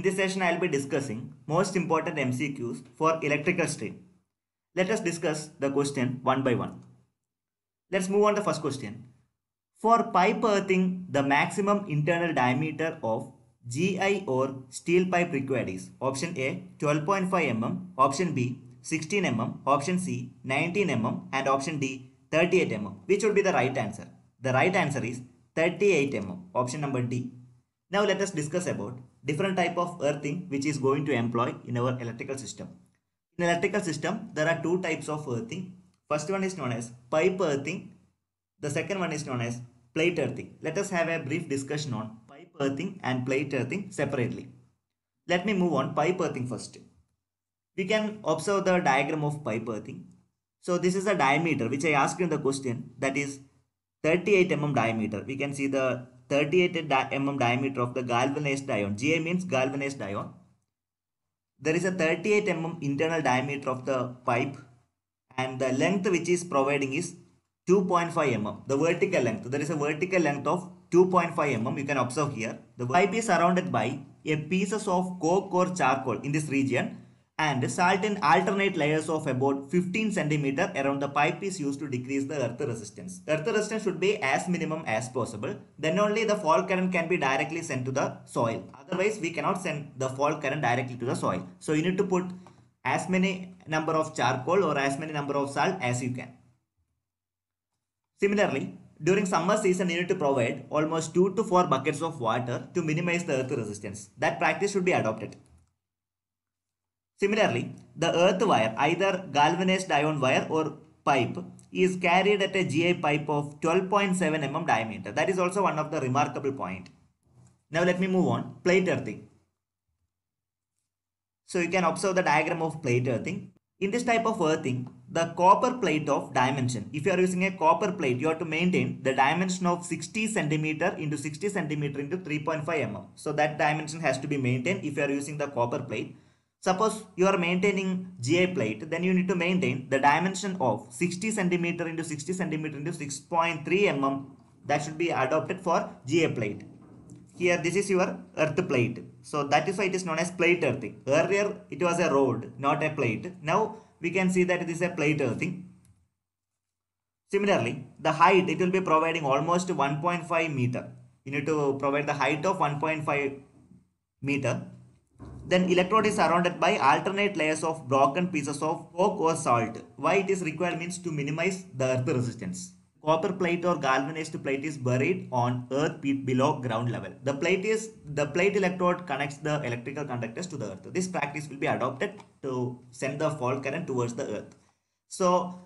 In this session, I will be discussing most important MCQs for electrical stream. Let us discuss the question one by one. Let's move on to the first question. For pipe earthing, the maximum internal diameter of GI or steel pipe required is option A 12.5 mm, option B 16 mm, option C 19 mm and option D 38 mm. Which would be the right answer? The right answer is 38 mm, option number D. Now let us discuss about different type of earthing which is going to employ in our electrical system. In electrical system, there are two types of earthing. First one is known as pipe earthing. The second one is known as plate earthing. Let us have a brief discussion on pipe earthing and plate earthing separately. Let me move on pipe earthing first. We can observe the diagram of pipe earthing. So this is the diameter which I asked in the question, that is 38 mm diameter. We can see the 38 mm diameter of the galvanized ion. GI means galvanized ion. There is a 38 mm internal diameter of the pipe, and the length which is providing is 2.5 mm. The vertical length. There is a vertical length of 2.5 mm. You can observe here. The pipe is surrounded by a pieces of coke or charcoal in this region, and salt in alternate layers of about 15 cm around the pipe is used to decrease the earth resistance. Earth resistance should be as minimum as possible. Then only the fault current can be directly sent to the soil. Otherwise, we cannot send the fault current directly to the soil. So you need to put as many number of charcoal or as many number of salt as you can. Similarly, during summer season, you need to provide almost 2 to 4 buckets of water to minimize the earth resistance. That practice should be adopted. Similarly, the earth wire, either galvanized ion wire or pipe, is carried at a GI pipe of 12.7 mm diameter. That is also one of the remarkable point. Now let me move on, plate earthing. So you can observe the diagram of plate earthing. In this type of earthing, the copper plate of dimension, if you are using a copper plate, you have to maintain the dimension of 60 cm into 60 cm into 3.5 mm. So that dimension has to be maintained if you are using the copper plate. Suppose you are maintaining GI plate, then you need to maintain the dimension of 60 cm into 60 cm into 6.3 mm. That should be adopted for GI plate. Here this is your earth plate. So that is why it is known as plate earthing. Earlier it was a road, not a plate. Now we can see that it is a plate earthing. Similarly, the height, it will be providing almost 1.5 meter. You need to provide the height of 1.5 meter. Then electrode is surrounded by alternate layers of broken pieces of coke or salt. Why it is required means to minimize the earth resistance. Copper plate or galvanized plate is buried on earth below ground level. The plate electrode connects the electrical conductors to the earth. This practice will be adopted to send the fault current towards the earth. So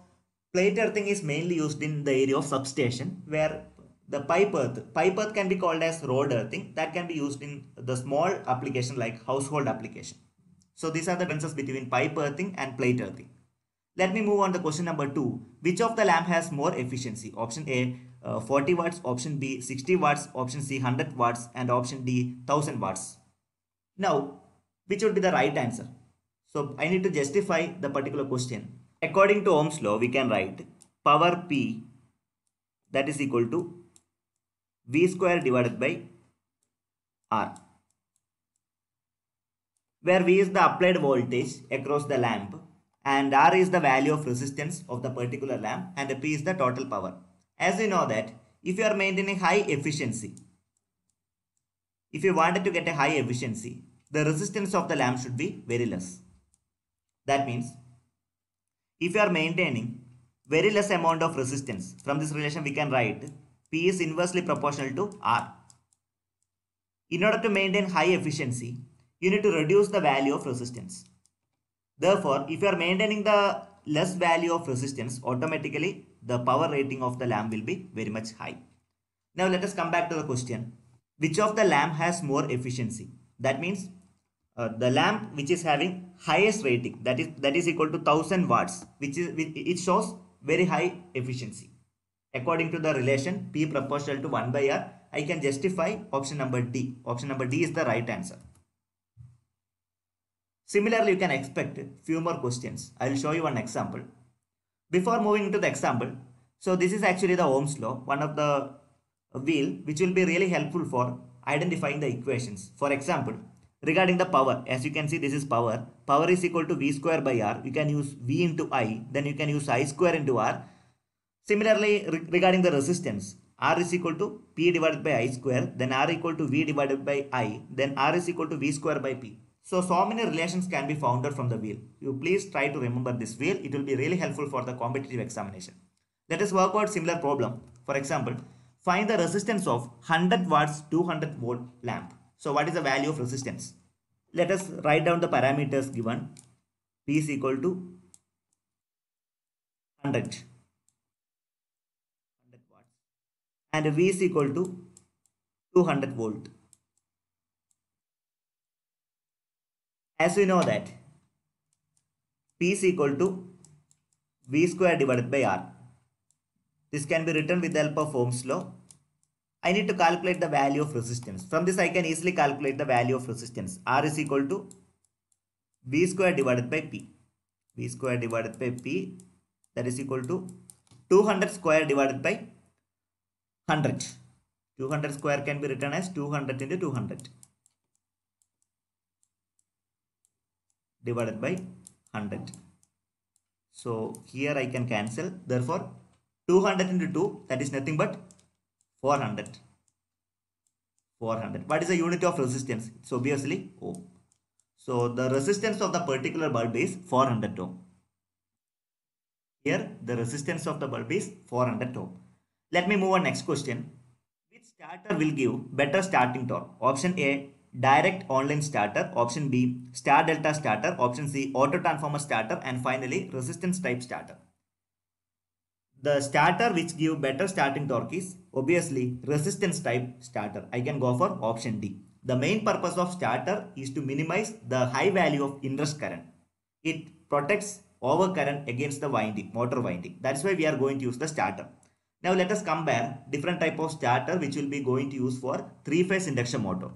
plate earthing is mainly used in the area of substation, where the pipe earth can be called as road earthing. That can be used in the small application like household application. So these are the differences between pipe earthing and plate earthing. Let me move on to question number 2. Which of the lamp has more efficiency? Option A 40 watts, option B 60 watts, option C 100 watts and option D 1000 watts. Now, which would be the right answer? So I need to justify the particular question. According to Ohm's law, we can write power P, that is equal to V square divided by R, where V is the applied voltage across the lamp and R is the value of resistance of the particular lamp and P is the total power. As you know that if you are maintaining high efficiency, if you wanted to get a high efficiency, the resistance of the lamp should be very less. That means if you are maintaining very less amount of resistance, from this relation we can write P is inversely proportional to R. In order to maintain high efficiency, you need to reduce the value of resistance. Therefore, if you are maintaining the less value of resistance, automatically the power rating of the lamp will be very much high. Now let us come back to the question. Which of the lamp has more efficiency? That means the lamp which is having highest rating, that is equal to 1000 watts, which shows very high efficiency. According to the relation P proportional to 1 by R, I can justify option number D. Option number D is the right answer. Similarly, you can expect few more questions. I will show you one example. Before moving to the example, so this is actually the Ohm's law, one of the wheel which will be really helpful for identifying the equations. For example, Regarding the power, as you can see, this is power. Power is equal to V square by R. You can use V into I. Then you can use I square into R. Similarly, regarding the resistance, R is equal to P divided by I square. Then R equal to V divided by I. Then R is equal to V square by P. So many relations can be found out from the wheel. You please try to remember this wheel. It will be really helpful for the competitive examination. Let us work out similar problem. For example, find the resistance of 100 watts 200 volt lamp. So what is the value of resistance? Let us write down the parameters given. P is equal to 100 watts and V is equal to 200 volt. As we know that P is equal to V square divided by R. This can be written with the help of Ohm's law. I need to calculate the value of resistance. From this I can easily calculate the value of resistance. R is equal to V square divided by P. V square divided by P, that is equal to 200 square divided by 100. 200 square can be written as 200 into 200 divided by 100. So here I can cancel. Therefore 200 into 2, that is nothing but 400. What is the unit of resistance? It's obviously ohm. So the resistance of the particular bulb is 400 ohm. Here the resistance of the bulb is 400 ohm. Let me move on next question. Which starter will give better starting torque? Option A, direct online starter. Option B, star delta starter. Option C, auto transformer starter. And finally, resistance type starter. The starter which give better starting torque is obviously resistance type starter. I can go for option D. The main purpose of starter is to minimize the high value of inrush current. It protects overcurrent against the winding, motor winding. That's why we are going to use the starter. Now let us compare different type of starter which will be going to use for three-phase induction motor.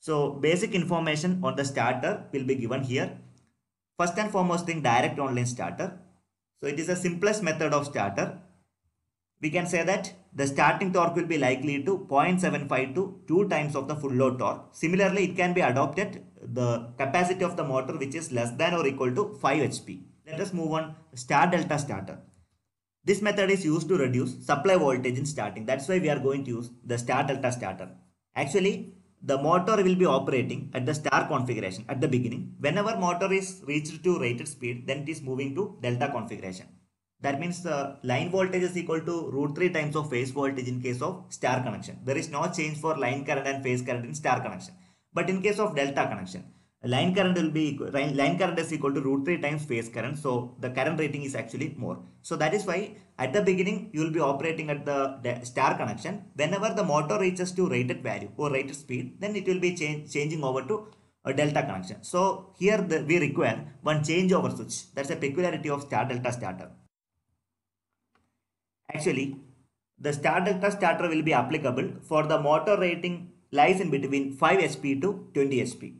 So basic information on the starter will be given here. First and foremost thing, direct online starter. So it is the simplest method of starter. We can say that the starting torque will be likely to 0.75 to 2 times of the full load torque. Similarly, it can be adopted the capacity of the motor which is less than or equal to 5 HP. Let us move on, star delta starter. This method is used to reduce supply voltage in starting. That's why we are going to use the star delta starter. Actually, the motor will be operating at the star configuration at the beginning. Whenever motor is reached to rated speed, then it is moving to delta configuration. That means the line voltage is equal to √3 times of phase voltage in case of star connection. There is no change for line current and phase current in star connection. But in case of delta connection, line current will be equal, line current is equal to √3 times phase current. So the current rating is actually more. So that is why at the beginning you will be operating at the star connection. Whenever the motor reaches to rated value or rated speed, then it will be changing over to a delta connection. So here we require one changeover switch. That's a peculiarity of star delta starter. Actually, the star delta starter will be applicable for the motor rating lies in between 5 HP to 20 HP.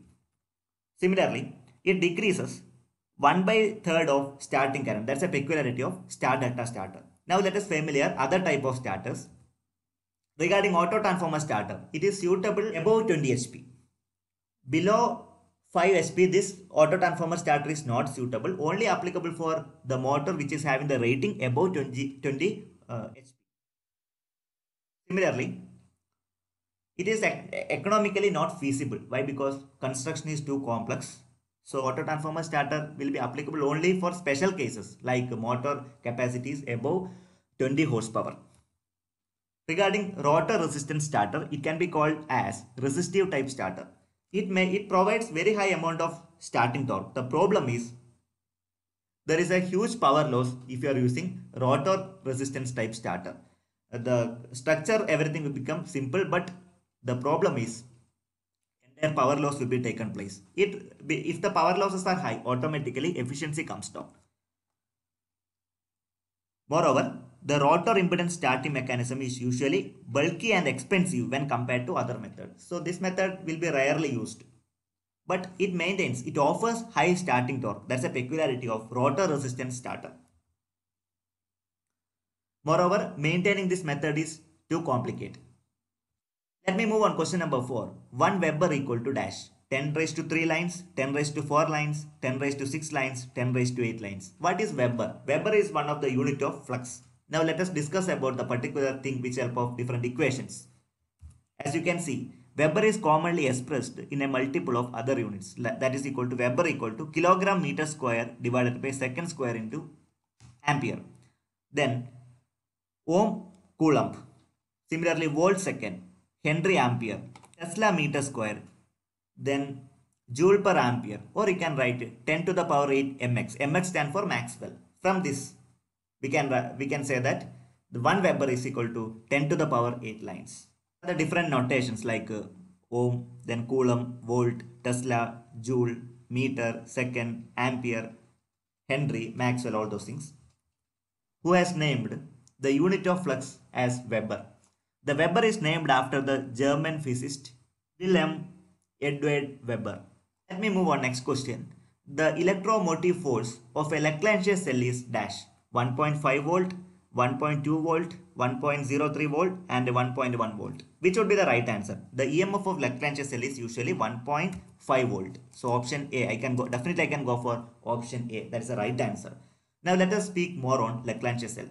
Similarly, it decreases 1/3 of starting current. That's a peculiarity of star delta starter. Now let us familiar other type of starters. Regarding auto transformer starter, it is suitable above 20 HP. Below 5 HP, this auto transformer starter is not suitable, only applicable for the motor which is having the rating above 20 HP. Similarly, it is economically not feasible. Why? Because construction is too complex. So auto transformer starter will be applicable only for special cases like motor capacities above 20 horsepower. Regarding rotor resistance starter, it can be called as resistive type starter. It provides very high amount of starting torque. The problem is there is a huge power loss if you are using rotor resistance type starter. The structure, everything will become simple, but the problem is their power loss will be taken place. If the power losses are high, automatically efficiency comes down. Moreover, the rotor impedance starting mechanism is usually bulky and expensive when compared to other methods. So this method will be rarely used. But it offers high starting torque. That's a peculiarity of rotor resistance starter. Moreover, maintaining this method is too complicated. Let me move on question number 4. 1 Weber equal to dash. 10 raised to 3 lines, 10 raised to 4 lines, 10 raised to 6 lines, 10 raised to 8 lines. What is Weber? Weber is one of the unit of flux. Now let us discuss about the particular thing with help of different equations. As you can see, Weber is commonly expressed in a multiple of other units. That is equal to Weber equal to kilogram meter square divided by second square into ampere. Then ohm coulomb. Similarly volt second. Henry ampere, Tesla meter square, then joule per ampere, or you can write 10 to the power 8 mx. Mx stands for Maxwell. From this, we can say that the 1 Weber is equal to 10 to the power 8 lines. The different notations like ohm, then coulomb, volt, Tesla, joule, meter, second, ampere, Henry, Maxwell, all those things. Who has named the unit of flux as Weber? The Weber is named after the German physicist Wilhelm Eduard Weber. Let me move on next question. The electromotive force of a Leclanché cell is dash 1.5 volt, 1.2 volt, 1.03 volt and 1.1 volt. Which would be the right answer? The EMF of Leclanché cell is usually 1.5 volt. So option A, I can go for option A. That is the right answer. Now let us speak more on Leclanché cell.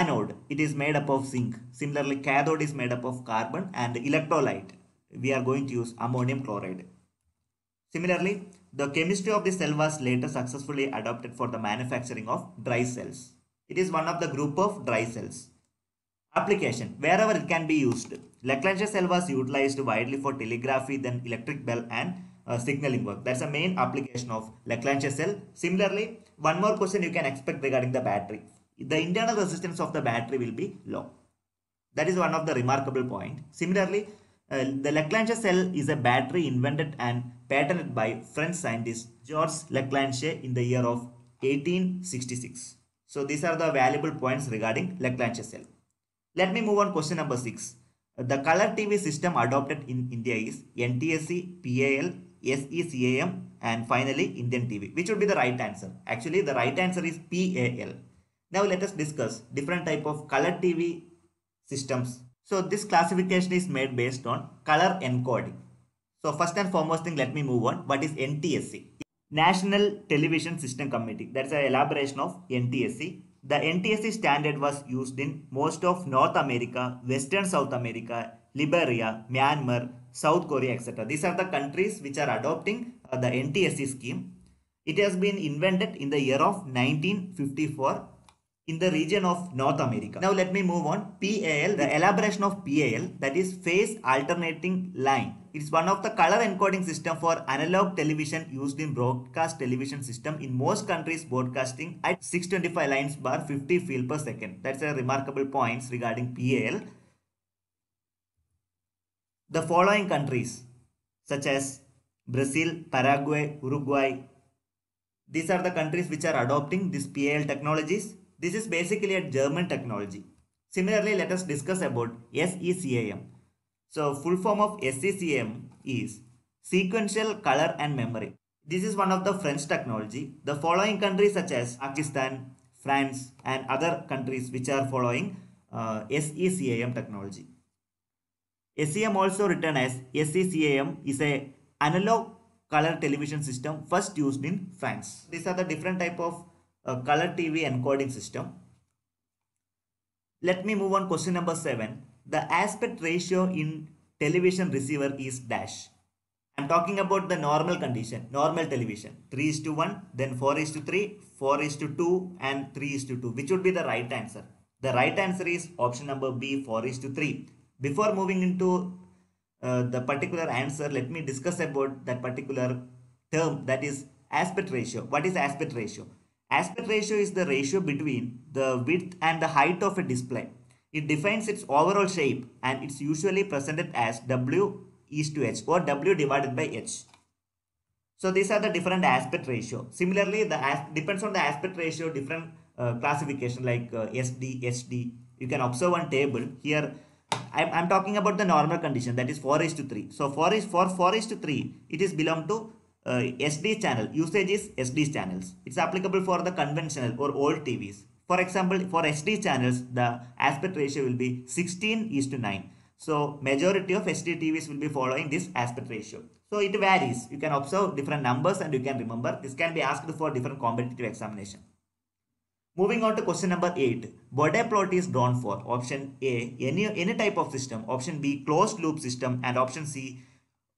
Anode, it is made up of zinc. Similarly, cathode is made up of carbon, and electrolyte, we are going to use ammonium chloride. Similarly, the chemistry of the cell was later successfully adopted for the manufacturing of dry cells. It is one of the group of dry cells. Application, wherever it can be used. Leclanché cell was utilized widely for telegraphy, then electric bell and signaling work. That's the main application of Leclanché cell. Similarly, one more question you can expect regarding the battery. The internal resistance of the battery will be low. That is one of the remarkable point. Similarly, the Leclanché cell is a battery invented and patented by French scientist Georges Leclanché in the year of 1866. So these are the valuable points regarding Leclanché cell. Let me move on question number 6. The color TV system adopted in India is NTSC, PAL, SECAM and finally Indian TV. Which would be the right answer? Actually, the right answer is PAL. Now let us discuss different type of color TV systems. So this classification is made based on color encoding. So first and foremost thing, let me move on. What is NTSC? National Television System Committee. That's an elaboration of NTSC. The NTSC standard was used in most of North America, Western South America, Liberia, Myanmar, South Korea, etc. These are the countries which are adopting the NTSC scheme. It has been invented in the year of 1954. In the region of North America. Now let me move on. PAL, the elaboration of PAL, that is phase alternating line. It's one of the color encoding system for analog television used in broadcast television system in most countries broadcasting at 625 lines bar 50 field per second. That's a remarkable points regarding PAL. The following countries such as Brazil, Paraguay, Uruguay. These are the countries which are adopting this PAL technologies. This is basically a German technology. Similarly, let us discuss about SECAM. So, full form of SECAM is Sequential Color and Memory. This is one of the French technology. The following countries such as Pakistan, France and other countries which are following SECAM technology. SECAM, also written as SECAM, is an analog color television system first used in France. These are the different type of color TV encoding system. Let me move on question number 7. The aspect ratio in television receiver is dash. I am talking about the normal condition, normal television. 3:1, then 4:3, 4:2 and 3:2. Which would be the right answer? The right answer is option number B, 4:3. Before moving into the particular answer, let me discuss about that particular term, that is aspect ratio. What is aspect ratio? Aspect ratio is the ratio between the width and the height of a display. It defines its overall shape and it's usually presented as W/H or W/H. So these are the different aspect ratio. Similarly, the depends on the aspect ratio, different classification like SD, HD. You can observe on table here. I'm talking about the normal condition, that is 4:3. So for 4:3, it is belong to SD channel. Usage is SD channels. It's applicable for the conventional or old TVs. For example, for SD channels, the aspect ratio will be 16:9. So majority of HDTVs will be following this aspect ratio. So it varies. You can observe different numbers and you can remember. This can be asked for different competitive examination. Moving on to question number 8. What a plot is drawn for? Option A, any type of system. Option B, closed loop system. And option C,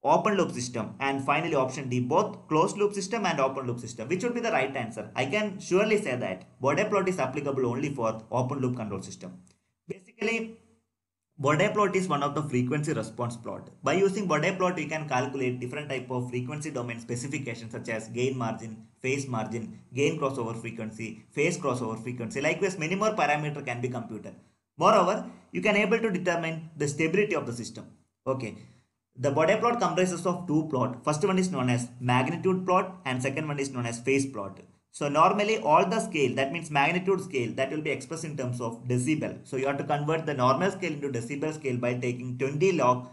open loop system. And finally option D, both closed loop system and open loop system. Which would be the right answer? I can surely say that Bode plot is applicable only for open loop control system. Basically, Bode plot is one of the frequency response plot. By using Bode plot, you can calculate different type of frequency domain specifications such as gain margin, phase margin, gain crossover frequency, phase crossover frequency. Likewise, many more parameters can be computed. Moreover, you can able to determine the stability of the system. Okay. The Bode plot comprises of two plot. First one is known as magnitude plot and second one is known as phase plot. So normally all the scale, that means magnitude scale, that will be expressed in terms of decibel. So you have to convert the normal scale into decibel scale by taking 20 log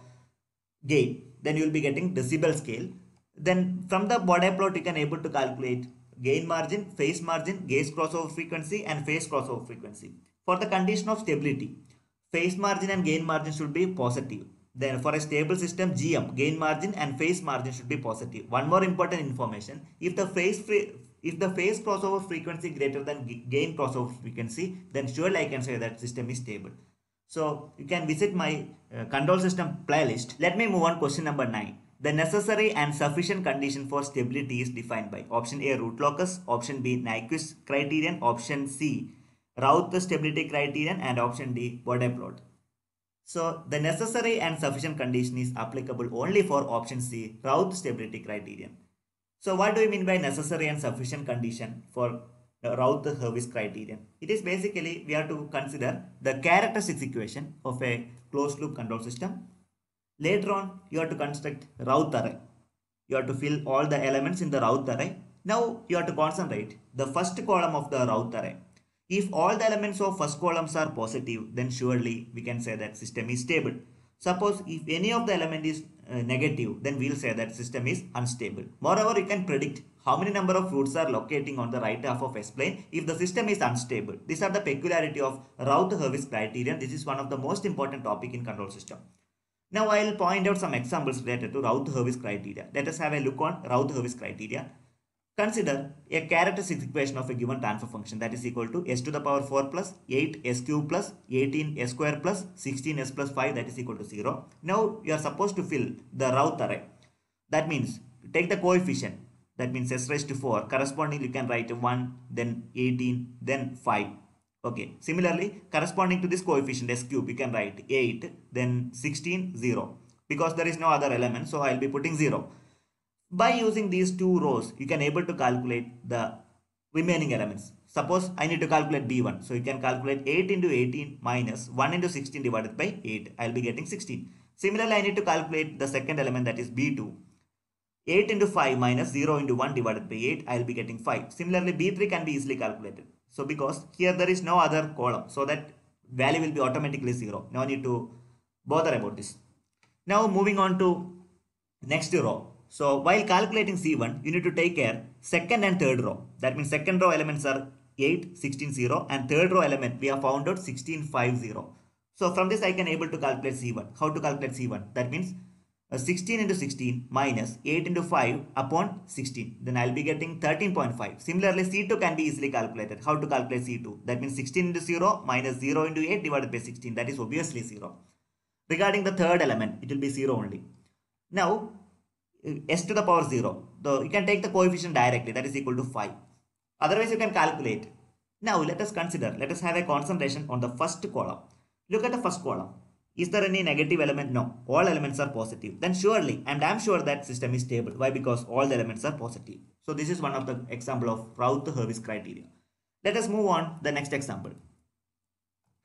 gain. Then you will be getting decibel scale. Then from the Bode plot you can able to calculate gain margin, phase crossover frequency and phase crossover frequency. For the condition of stability, phase margin and gain margin should be positive. Then for a stable system, GM, gain margin and phase margin should be positive. One more important information, if the phase crossover frequency greater than gain crossover frequency, then surely I can say that system is stable. So you can visit my control system playlist. Let me move on question number 9. The necessary and sufficient condition for stability is defined by option A, root locus, option B, Nyquist criterion, option C, Routh stability criterion and option D, Bode plot. So the necessary and sufficient condition is applicable only for option C, Routh stability criterion. So what do we mean by necessary and sufficient condition for the Routh-Hurwitz criterion? It is basically we have to consider the characteristic equation of a closed loop control system. Later on, you have to construct Routh array. You have to fill all the elements in the Routh array. Now you have to concentrate the first column of the Routh array. If all the elements of first columns are positive, then surely we can say that system is stable. Suppose if any of the element is negative, then we'll say that system is unstable. Moreover, you can predict how many number of roots are locating on the right half of S-plane if the system is unstable. These are the peculiarity of Routh-Hurwitz criterion. This is one of the most important topic in control system. Now I'll point out some examples related to Routh-Hurwitz criteria. Let us have a look on Routh-Hurwitz criteria. Consider a characteristic equation of a given transfer function that is equal to s to the power 4 plus 8 s cube plus 18 s square plus 16 s plus 5 that is equal to 0. Now you are supposed to fill the Routh array. That means take the coefficient, that means s raised to 4, corresponding you can write 1, then 18, then 5. Okay. Similarly, corresponding to this coefficient s cube you can write 8, then 16, 0, because there is no other element, so I will be putting 0. By using these two rows, you can able to calculate the remaining elements. Suppose I need to calculate B1. So you can calculate 8 into 18 minus 1 into 16 divided by 8. I'll be getting 16. Similarly, I need to calculate the second element that is B2. 8 into 5 minus 0 into 1 divided by 8. I'll be getting 5. Similarly, B3 can be easily calculated. So because here there is no other column, so that value will be automatically 0. No need to bother about this. Now moving on to next row. So while calculating C1, you need to take care second and third row. That means second row elements are 8, 16, 0 and third row element we have found out 16, 5, 0. So from this I can able to calculate C1. How to calculate C1? That means 16 into 16 minus 8 into 5 upon 16. Then I'll be getting 13.5. Similarly, C2 can be easily calculated. How to calculate C2? That means 16 into 0 minus 0 into 8 divided by 16. That is obviously 0. Regarding the third element, it will be 0 only. Now, s to the power 0, so you can take the coefficient directly, that is equal to 5. Otherwise you can calculate. Now let us have a concentration on the first column. Look at the first column. Is there any negative element? No, all elements are positive. Then surely, and I'm sure that system is stable. Why? Because all the elements are positive. So this is one of the example of Routh-Hurwitz criteria. Let us move on the next example.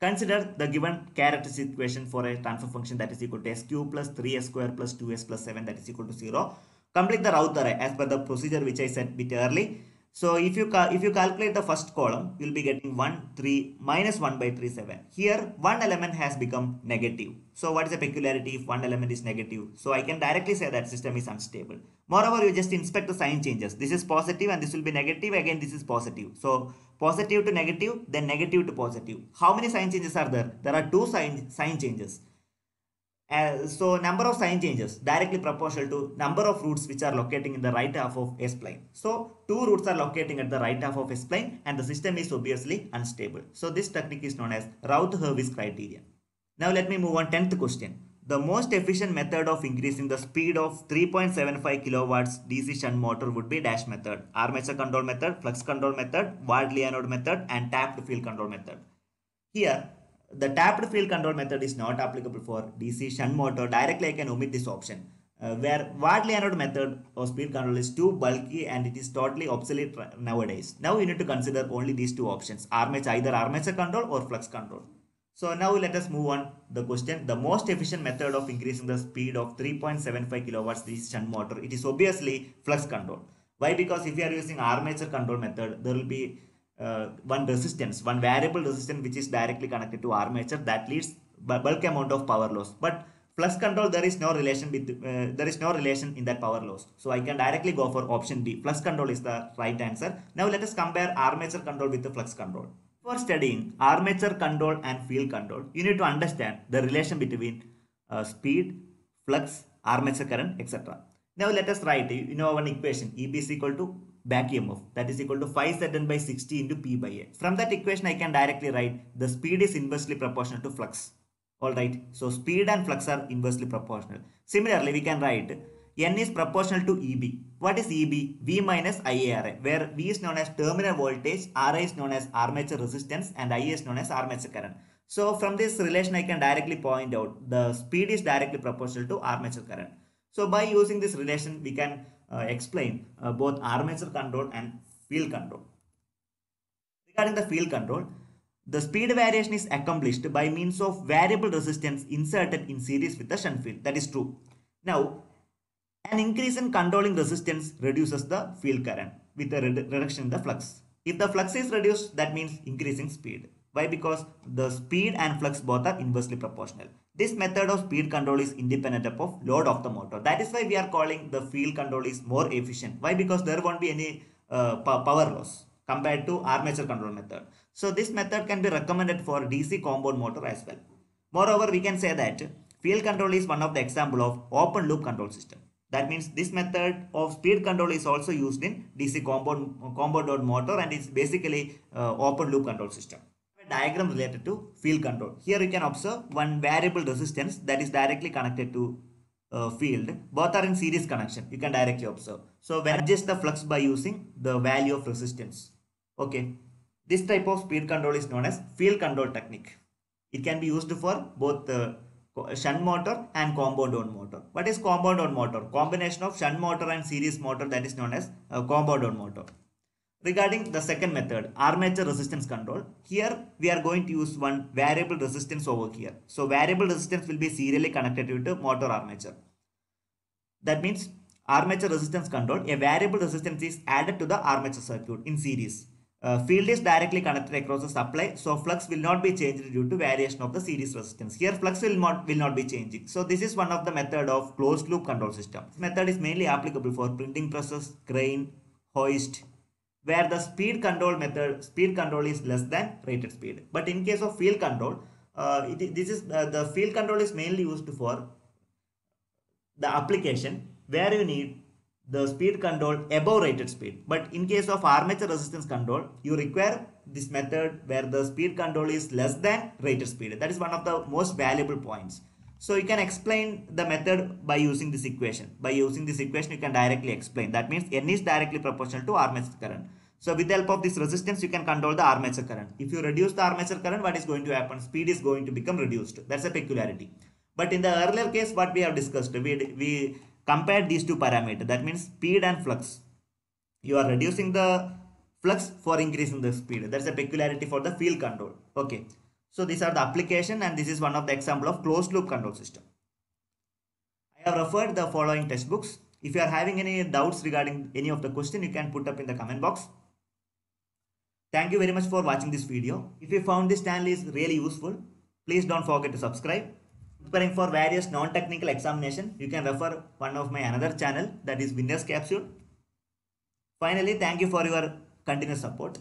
Consider the given characteristic equation for a transfer function that is equal to s cube plus 3s square plus 2s plus 7 that is equal to 0. Complete the Routh array as per the procedure which I said bit early. So if you calculate the first column, you will be getting 1, 3, minus 1 by 3, 7. Here one element has become negative. So what is the peculiarity if one element is negative? So I can directly say that system is unstable. Moreover, you just inspect the sign changes. This is positive and this will be negative. Again, this is positive. So positive to negative, then negative to positive. How many sign changes are there? There are two sign changes. So number of sign changes directly proportional to number of roots which are locating in the right half of S-plane. So two roots are locating at the right half of S-plane and the system is obviously unstable. So this technique is known as Routh-Hurwitz criterion. Now let me move on 10th question. The most efficient method of increasing the speed of 3.75 kilowatts DC shunt motor would be dash method, armature control method, flux control method, Ward-Lee anode method and tapped field control method. Here the tapped field control method is not applicable for DC shunt motor. Directly I can omit this option. Where Ward-Lee anode method or speed control is too bulky and it is totally obsolete nowadays. Now you need to consider only these two options, either armature control or flux control. So now let us move on the question. The most efficient method of increasing the speed of 3.75 kilowatts DC shunt motor, it is obviously flux control. Why? Because if you are using armature control method, there will be one variable resistance which is directly connected to armature that leads bulk amount of power loss, but flux control there is no relation with in that power loss, so I can directly go for option D. Flux control is the right answer. Now let us compare armature control with the flux control. For studying armature control and field control, you need to understand the relation between speed, flux, armature current, etc. Now let us write one equation, EB is equal to back EMF, that is equal to 5Zn by 60 into P by A. From that equation I can directly write the speed is inversely proportional to flux. Alright, so speed and flux are inversely proportional. Similarly we can write N is proportional to EB. What is EB? V minus IaRa, where V is known as terminal voltage, Ra is known as armature resistance and Ia is known as armature current. So from this relation I can directly point out the speed is directly proportional to armature current. So by using this relation we can explain both armature control and field control. Regarding the field control, the speed variation is accomplished by means of variable resistance inserted in series with the shunt field. That is true. Now, an increase in controlling resistance reduces the field current with a reduction in the flux. If the flux is reduced, that means increasing speed. Why? Because the speed and flux both are inversely proportional. This method of speed control is independent of load of the motor. That is why we are calling the field control is more efficient. Why? Because there won't be any power loss compared to armature control method. So this method can be recommended for DC compound motor as well. Moreover, we can say that field control is one of the example of open loop control system. That means this method of speed control is also used in DC compound motor and is basically open loop control system. Diagram related to field control. Here you can observe one variable resistance that is directly connected to field. Both are in series connection. You can directly observe. So adjust the flux by using the value of resistance. Okay. This type of speed control is known as field control technique. It can be used for both shunt motor and compound wound motor. What is compound wound motor? Combination of shunt motor and series motor, that is known as compound wound motor. Regarding the second method, armature resistance control, here we are going to use one variable resistance over here. So variable resistance will be serially connected to motor armature. That means armature resistance control, a variable resistance is added to the armature circuit in series. Field is directly connected across the supply, so flux will not be changed due to variation of the series resistance. Here flux will not be changing. So this is one of the method of closed loop control system. This method is mainly applicable for printing presses, crane, hoist, where the speed control is less than rated speed. But in case of field control, the field control is mainly used for the application where you need the speed control above rated speed. But in case of armature resistance control, you require this method where the speed control is less than rated speed. That is one of the most valuable points. So you can explain the method by using this equation. By using this equation, you can directly explain. That means N is directly proportional to armature current. So with the help of this resistance, you can control the armature current. If you reduce the armature current, what is going to happen? Speed is going to become reduced. That's a peculiarity. But in the earlier case, what we have discussed, we compared these two parameters. That means speed and flux. You are reducing the flux for increasing the speed. That's a peculiarity for the field control. Okay. So these are the application and this is one of the example of closed loop control system. I have referred the following textbooks. If you are having any doubts regarding any of the question, you can put up in the comment box. Thank you very much for watching this video. If you found this channel is really useful, please don't forget to subscribe. Preparing for various non-technical examination, you can refer one of my another channel, that is Winner's Capsule. Finally, thank you for your continuous support.